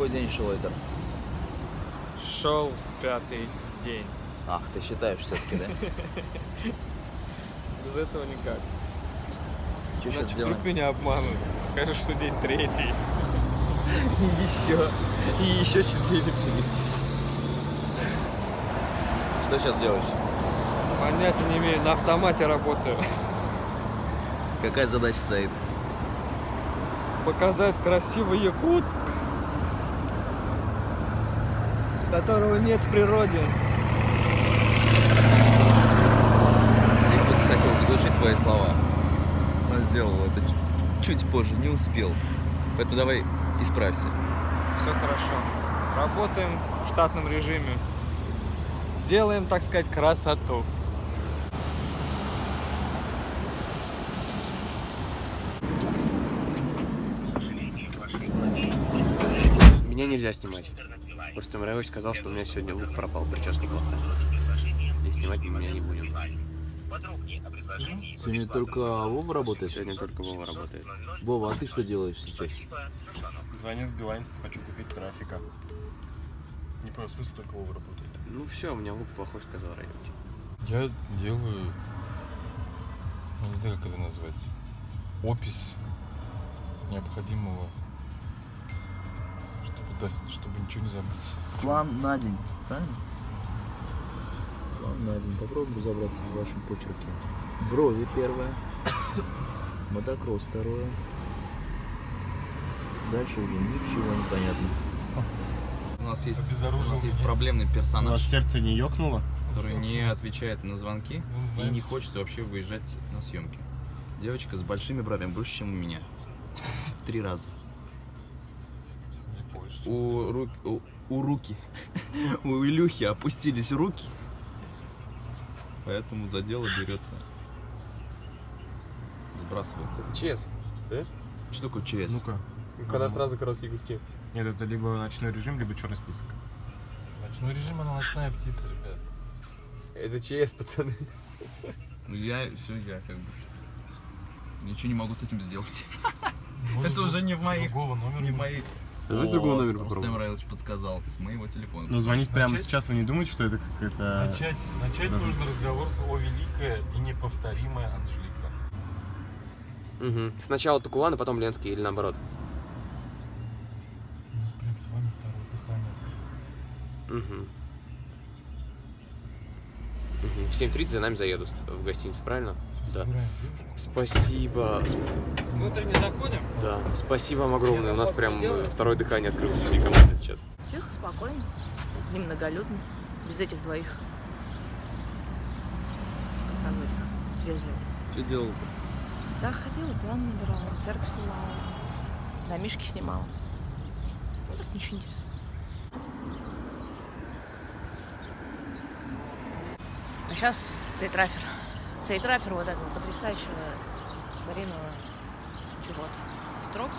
какой день шел это? Шел пятый день. Ах, ты считаешь все-таки, да? Без этого никак. Иначе вдруг меня обманут. Скажешь, что день третий. И еще 4 перейти. Что сейчас делаешь? Понятия не имею, на автомате работаю. Какая задача стоит? Показать красивый Якутск, которого нет в природе. Якутск хотел заглушить твои слова, но сделал это чуть позже, не успел. Поэтому давай исправься. Все хорошо. Работаем в штатном режиме. Делаем, так сказать, красоту. Меня нельзя снимать. Просто Мраевич сказал, что у меня сегодня лук пропал, прическа плохая. И снимать меня не будем. Сегодня только Вова работает? Сегодня только Вова работает. Вова, а ты что делаешь сейчас? Звонит Билайн, хочу купить трафика. Не понял, смысл, только Вова работает. Ну все, у меня лук плохой, сказал Мраевич. Я делаю... Я не знаю, как это назвать. Опись необходимого. Чтобы ничего не забыть. План на день, правильно? План на день. Попробуем разобраться в вашем почерке. Брови первая. Мотокросс второе. Дальше уже ничего не понятно. У нас есть проблемный персонаж. У нас сердце не ёкнуло? Который не отвечает на звонки и не хочет вообще выезжать на съемки. Девочка с большими бровями, больше, чем у меня. В 3 раза. У Илюхи опустились руки, поэтому за дело берется. Сбрасывает. Это ЧС, да? Что такое ЧС? Ну-ка. Когда сразу короткие гудки. Нет, это либо ночной режим, либо черный список. Ночной режим, она ночная птица, ребят. Это ЧС, пацаны. Я как бы ничего не могу с этим сделать. Это уже не в моих... Давай с другого номера попробуем. Мраевич подсказал, с моего телефона. Но звонить прямо сейчас, вы не думаете, что это какая-то... Начать нужно разговор о великая и неповторимая Анжелика. Угу. Сначала Тукулан, а потом Ленский, или наоборот. У нас прям с вами второе дыхание открылось. Угу. В 7:30 за нами заедут в гостиницу, правильно? Да. Спасибо. Внутрь не заходим? Да. Спасибо вам огромное. У нас прям второе дыхание открылось всей команды сейчас. Тихо, спокойно, немноголюдно, без этих двоих. Как назвать их? Вежливо. Что делал-то? Да, ходила, план набирала, церковь снимала, домишки снимала. Ну так ничего интересного. А сейчас цейтраффер. Цейтраффер вот этого потрясающего старинного чего-то. Строго.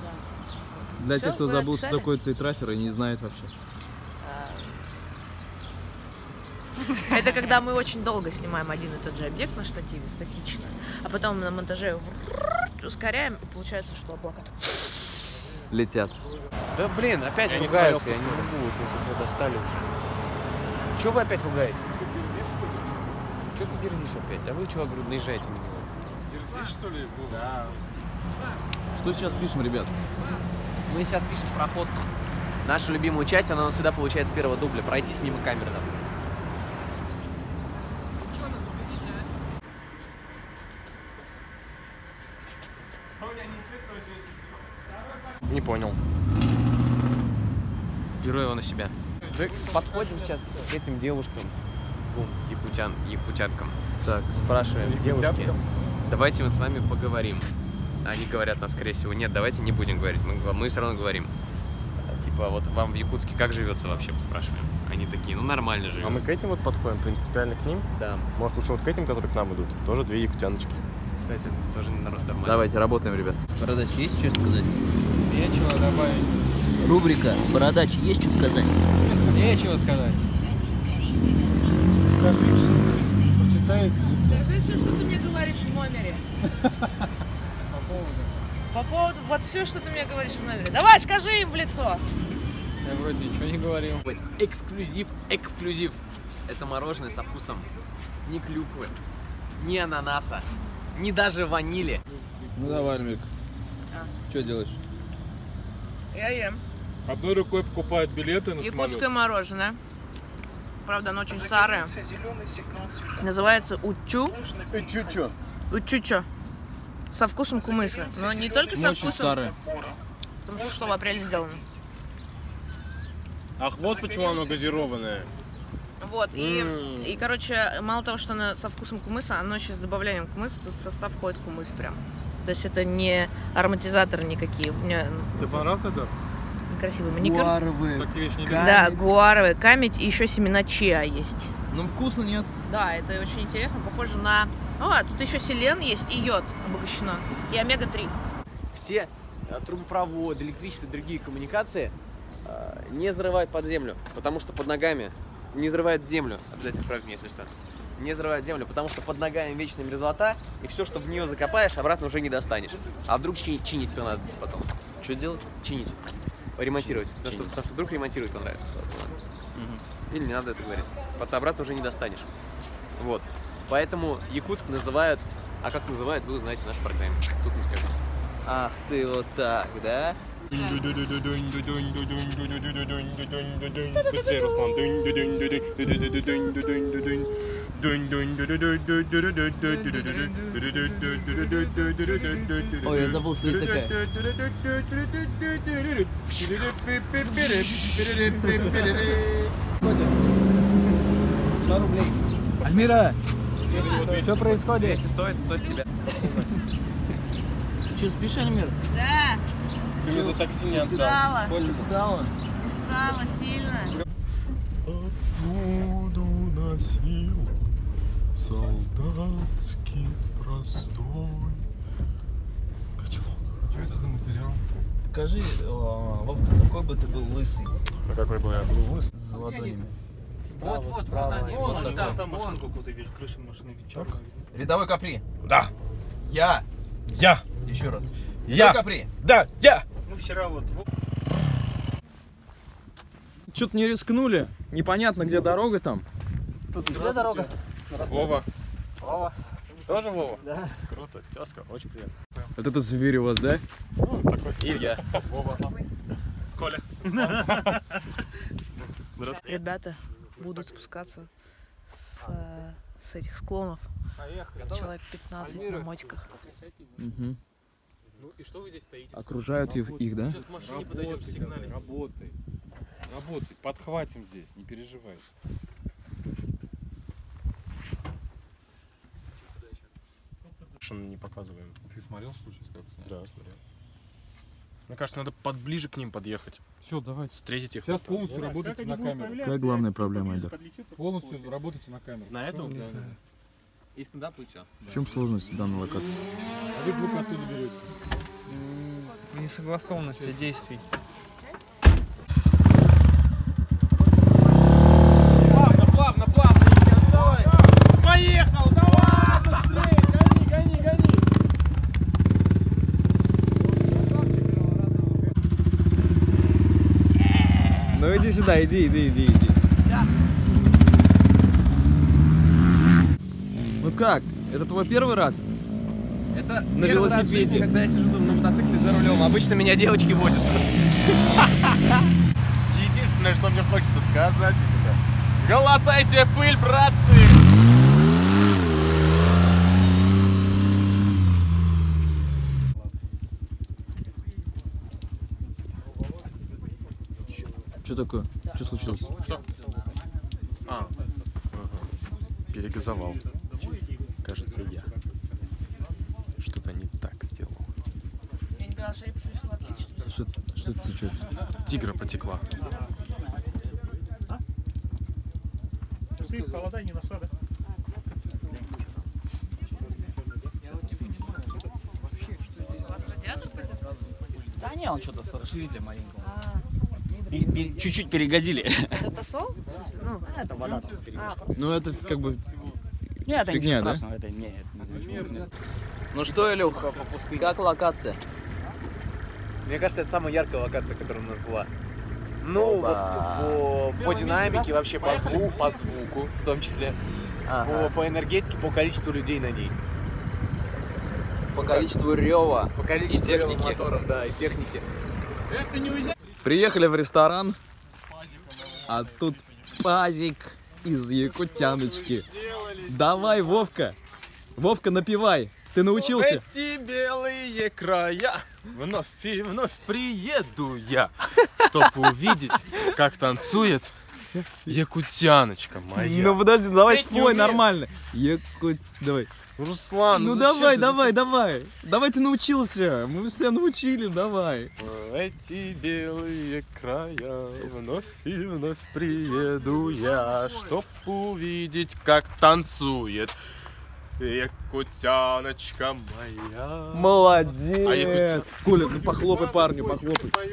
Да. Для тех, кто забыл, что такое цейтраффер и не знает вообще. Это когда мы очень долго снимаем один и тот же объект на штативе, статично, а потом на монтаже ускоряем, и получается, что облака летят. Да блин, опять ругаются, я не могу, если меня достали уже. Чего вы опять ругаете? Что ты дерзишь опять? А вы чего наезжаете на него? Дерзишь, что ли? Да. Что сейчас пишем, ребят? Мы сейчас пишем проходку. Наша любимая часть, она у нас всегда получается с первого дубля. Пройтись мимо камеры нам. Девчонок, уберите, а? У меня неестественно сегодня. Не понял. Беру его на себя. Мы подходим сейчас к этим девушкам. Якутянкам. Так, спрашиваем девушки, давайте мы с вами поговорим. Они говорят нам, скорее всего, нет, давайте не будем говорить, мы все равно говорим. Типа, вот вам в Якутске как живется вообще, спрашиваем. Они такие, ну нормально живется. А мы к этим вот подходим, принципиально к ним? Да. Может лучше вот к этим, которые к нам идут, тоже 2 якутяночки. Кстати, тоже нормально. Давайте, работаем, ребят. Бородач, есть что сказать? Нечего добавить. Рубрика «Бородач, есть что сказать?» Нечего сказать. Скажи, что почитает. Да, ты все, что ты мне говоришь в номере. По поводу. По поводу, вот все, что ты мне говоришь в номере. Давай, скажи им в лицо. Я вроде ничего не говорил. Эксклюзив, эксклюзив. Это мороженое со вкусом ни клюквы, ни ананаса, ни даже ванили. Ну давай, Альмир. Что делаешь? Я ем. Одной рукой покупают билеты на самолет. Якутское мороженое. Правда, оно очень старое. Называется Утчу. Утчучо. Утчучо. Со вкусом кумыса. Но не только со вкусом. Старое. Потому что 6 апреля сделано. Ах, вот почему оно газированное. Вот, и короче, мало того, что оно со вкусом кумыса, оно еще с добавлением кумыса, тут в состав входит кумыс прям. То есть это не ароматизаторы никакие. Ты понравился это? Красивый маникюр. Гуаровые. Да, гуаровые, камедь и еще семена чиа есть. Ну вкусно, нет? Да, это очень интересно, похоже на... А, тут еще селен есть и йод обогащено, и омега-3. Все трубопроводы, электричество и другие коммуникации не зарывают под землю, потому что под ногами... Не зарывают землю, обязательно исправь меня, если что. Не зарывают землю, потому что под ногами вечная мерзлота, и все, что в нее закопаешь, обратно уже не достанешь. А вдруг чинить понадобится потом. Что делать? Чинить. Ремонтировать. Потому что вдруг ремонтировать понравится. Угу. Или не надо это говорить. Потом обратно уже не достанешь. Вот. Поэтому Якутск называют... А как называют, вы узнаете в нашей программе. Тут не скажу. Ах ты вот так, да? Быстрее, Руслан. Ой, я забыл, что есть такая. $100. Альмира, что происходит? Если стоит, стой с тебя. Ты что, спишь, Альмир? Да. Ты мне за такси не отдал. Устала. Больно устала? Устала сильно. Отсюда уносил солдатский простой котелок. Что это за материал? Скажи, Вовка, какой бы ты был лысый? А какой бы я был лысый? С ладонями. Справа, вот, справа. Вот, вот, вот там машинку какую-то видишь, крыша машины. Рядовой Капри. Да. Я. Я. Еще раз. Я! Капри. Да, я! Ну вчера вот... Что-то не рискнули. Непонятно, где дорога там. Тут где дорога? Вова. Вова. Тоже Вова? Да. Круто. Тезка, очень приятно. Вот это зверь у вас, да? Ну, такой. Илья. Вова. Коля. Ребята будут спускаться с этих склонов. Человек 15 на мотиках. Ну и что вы здесь стоите? Окружают их, да? Сейчас к машине подойдем, сигналим. Работай, работай, подхватим здесь, не переживай. Машину не показываем. Ты смотрел случай? Да, смотрел. Мне кажется, надо поближе к ним подъехать. Все, давайте. Встретить их. Сейчас полностью работайте на камеру. Какая главная проблема, Айдар? Полностью работайте на камеру. На этом? Да. И стендап, и все. В чем сложность данной локации? А вы звук оттуда берете. Несогласованность действий. Плавно, плавно, плавно, давай. Поехал, давай, быстрее, гони, гони, гони. Ну иди сюда, иди. Как? Это твой первый раз? Это на велосипеде. Раз, когда я сижу на мотоцикле за рулем, обычно меня девочки возят просто. Единственное, что мне хочется сказать, это глотайте пыль, братцы! Что такое? Что случилось? Что? А, перегазовал. Кажется, я что-то не так сделал. Я не поняла, шарик пришла отлично. Что это течет? Тигра потекла. Ты холода не нашла, да? Да не, он что-то с расширителем маленького. Чуть-чуть перегазили. Это сол? Ну, это вода. Ну, это как бы... Нет, это фигня, ничего страшного, да? Это не значит. Ну что, Илюха, как локация? Мне кажется, это самая яркая локация, которая у нас была. Ну, вот по динамике, вообще по звуку, в том числе, по энергетике, по количеству людей на ней. По количеству рева, по количеству техники. Моторов, да, и техники. Приехали в ресторан, а тут пазик из Якутяночки. Давай, Вовка, Вовка, напивай. Ты научился? Эти белые края, вновь и вновь приеду я, чтобы увидеть, как танцует Якутяночка моя. Ну подожди, давай спой нормально. Давай. Руслан, ну давай, давай, давай. Давай ты научился, мы тебя научили, давай. Эти белые края, вновь и вновь приеду я, чтоб увидеть, как танцует Якутяночка моя. Молодец. Коля, ну похлопай парню, похлопай.